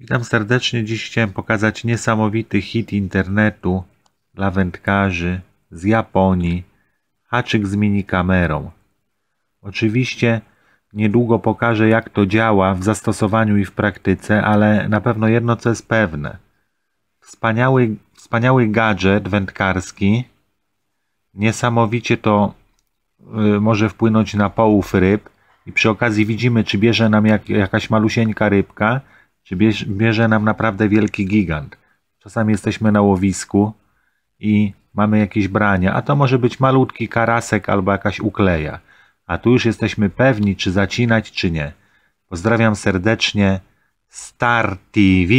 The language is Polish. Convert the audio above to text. Witam serdecznie. Dziś chciałem pokazać niesamowity hit internetu dla wędkarzy z Japonii. Haczyk z minikamerą. Oczywiście niedługo pokażę, jak to działa w zastosowaniu i w praktyce, ale na pewno jedno, co jest pewne. Wspaniały gadżet wędkarski. Niesamowicie to może wpłynąć na połów ryb. I przy okazji widzimy, czy bierze nam jakaś malusieńka rybka, czy bierze nam naprawdę wielki gigant. Czasami jesteśmy na łowisku i mamy jakieś brania, a to może być malutki karasek albo jakaś ukleja. A tu już jesteśmy pewni, czy zacinać, czy nie. Pozdrawiam serdecznie StarTV.